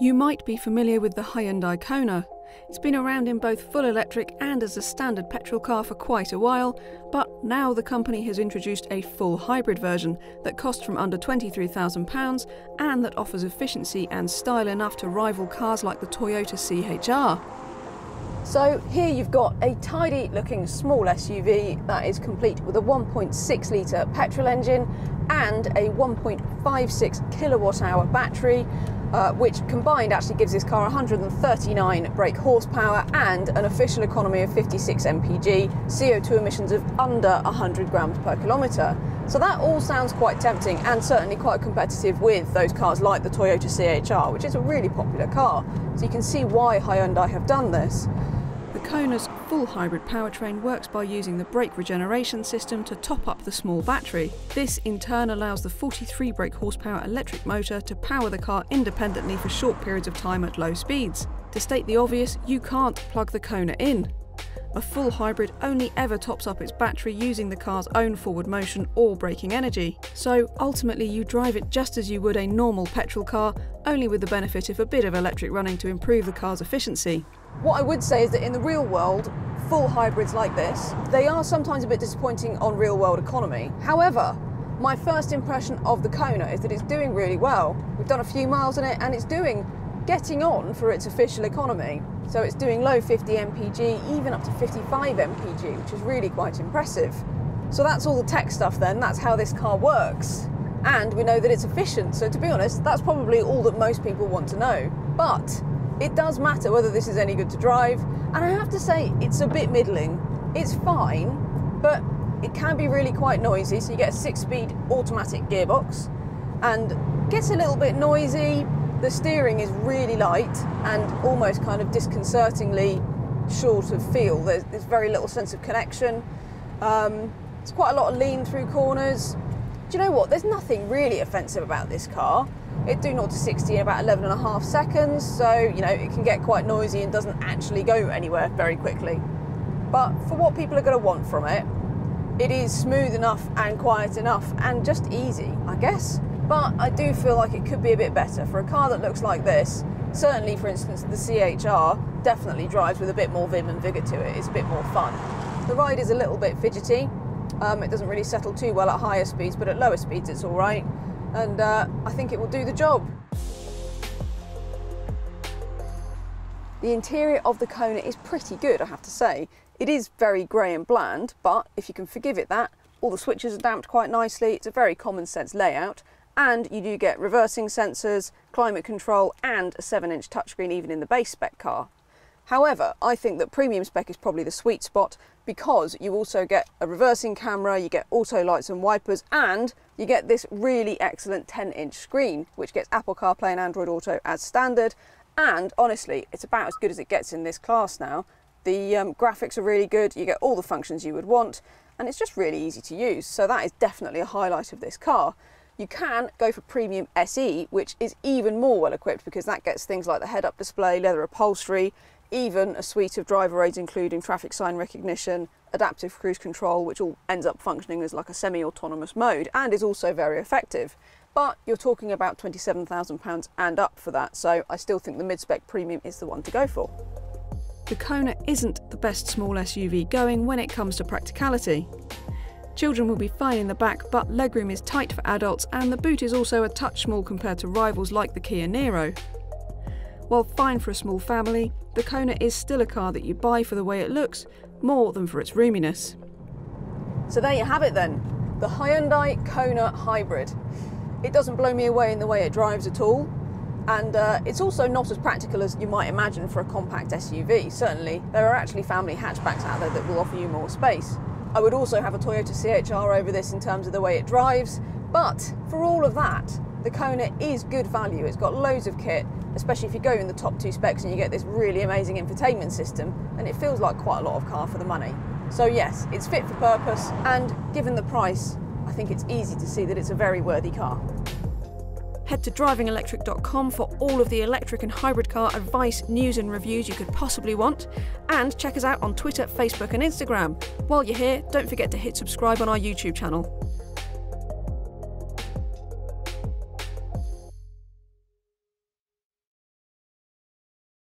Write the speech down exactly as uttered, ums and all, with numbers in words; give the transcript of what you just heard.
You might be familiar with the Hyundai Kona. It's been around in both full electric and as a standard petrol car for quite a while, but now the company has introduced a full hybrid version that costs from under twenty-three thousand pounds and that offers efficiency and style enough to rival cars like the Toyota C H R. So here you've got a tidy looking small S U V that is complete with a one point six litre petrol engine and a one point five six kilowatt hour battery, Uh, which combined actually gives this car one hundred thirty-nine brake horsepower and an official economy of fifty-six M P G, C O two emissions of under one hundred grams per kilometre. So that all sounds quite tempting and certainly quite competitive with those cars like the Toyota C H R, which is a really popular car. So you can see why Hyundai have done this. The Kona's full hybrid powertrain works by using the brake regeneration system to top up the small battery. This in turn allows the forty-three brake horsepower electric motor to power the car independently for short periods of time at low speeds. To state the obvious, you can't plug the Kona in. A full hybrid only ever tops up its battery using the car's own forward motion or braking energy. So ultimately you drive it just as you would a normal petrol car, only with the benefit of a bit of electric running to improve the car's efficiency. What I would say is that in the real world, full hybrids like this, they are sometimes a bit disappointing on real world economy. However, my first impression of the Kona is that it's doing really well. We've done a few miles in it and it's doing getting on for its official economy. So it's doing low fifty M P G, even up to fifty-five M P G, which is really quite impressive. So that's all the tech stuff then, that's how this car works. And we know that it's efficient, so to be honest, that's probably all that most people want to know. But it does matter whether this is any good to drive, and I have to say, it's a bit middling. It's fine, but it can be really quite noisy, so you get a six-speed automatic gearbox, and it gets a little bit noisy. The steering is really light and almost kind of disconcertingly short of feel. There's, there's very little sense of connection. Um, it's quite a lot of lean through corners. Do you know what? There's nothing really offensive about this car. It do zero to sixty in about eleven and a half seconds, so you know it can get quite noisy and doesn't actually go anywhere very quickly. But for what people are going to want from it, it is smooth enough and quiet enough and just easy, I guess. But I do feel like it could be a bit better for a car that looks like this. Certainly, for instance, the C H R definitely drives with a bit more vim and vigour to it. It's a bit more fun. The ride is a little bit fidgety. Um, it doesn't really settle too well at higher speeds, but at lower speeds it's all right. And uh, I think it will do the job. The interior of the Kona is pretty good, I have to say. It is very grey and bland, but if you can forgive it that, all the switches are damped quite nicely. It's a very common sense layout. And you do get reversing sensors, climate control and a seven inch touchscreen even in the base spec car. However, I think that premium spec is probably the sweet spot because you also get a reversing camera, you get auto lights and wipers and you get this really excellent ten inch screen which gets Apple CarPlay and Android Auto as standard, and honestly it's about as good as it gets in this class now. The um, graphics are really good, you get all the functions you would want and it's just really easy to use, so that is definitely a highlight of this car. You can go for Premium S E, which is even more well equipped because that gets things like the head-up display, leather upholstery, even a suite of driver aids including traffic sign recognition, adaptive cruise control, which all ends up functioning as like a semi-autonomous mode and is also very effective. But you're talking about twenty-seven thousand pounds and up for that, so I still think the mid-spec Premium is the one to go for. The Kona isn't the best small S U V going when it comes to practicality. Children will be fine in the back, but legroom is tight for adults and the boot is also a touch small compared to rivals like the Kia Niro. While fine for a small family, the Kona is still a car that you buy for the way it looks, more than for its roominess. So there you have it then, the Hyundai Kona Hybrid. It doesn't blow me away in the way it drives at all, and uh, it's also not as practical as you might imagine for a compact S U V. Certainly, there are actually family hatchbacks out there that will offer you more space. I would also have a Toyota C H R over this in terms of the way it drives, but for all of that, the Kona is good value. It's got loads of kit, especially if you go in the top two specs and you get this really amazing infotainment system, and it feels like quite a lot of car for the money. So yes, it's fit for purpose, and given the price, I think it's easy to see that it's a very worthy car. Head to driving electric dot com for all of the electric and hybrid car advice, news and reviews you could possibly want. And check us out on Twitter, Facebook and Instagram. While you're here, don't forget to hit subscribe on our YouTube channel.